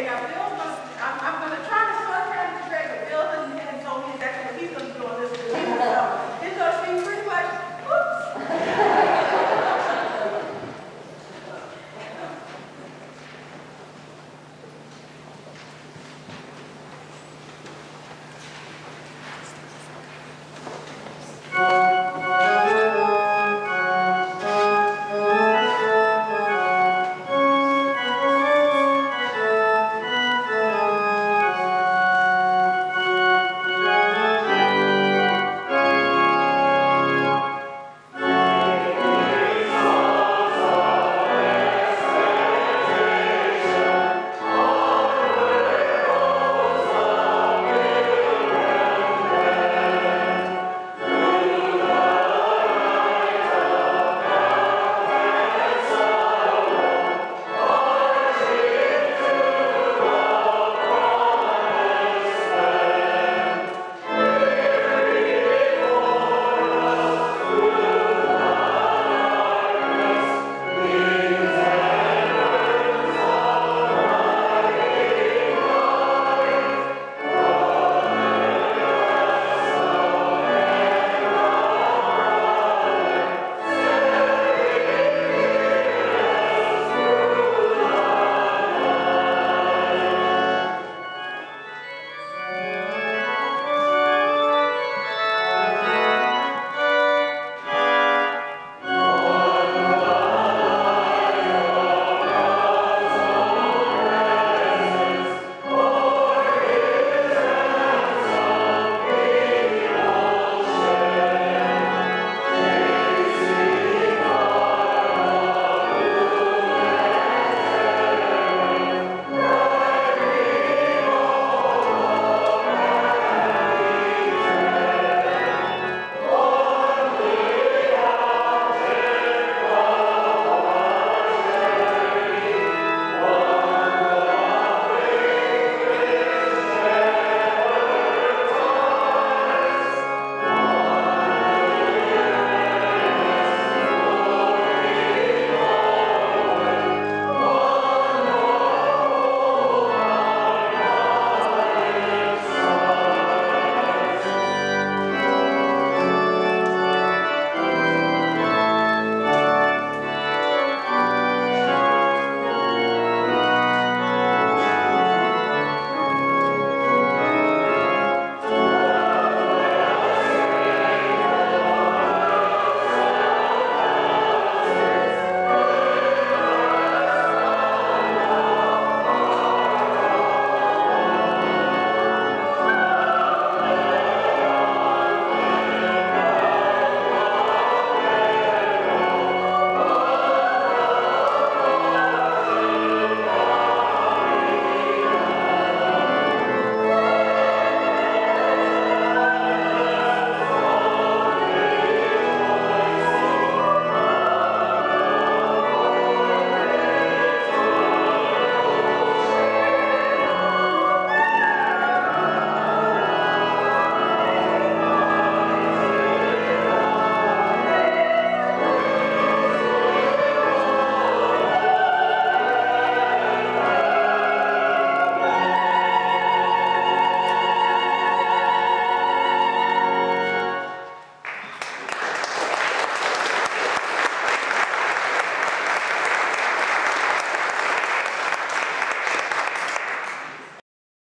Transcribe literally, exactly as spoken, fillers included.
que la prueba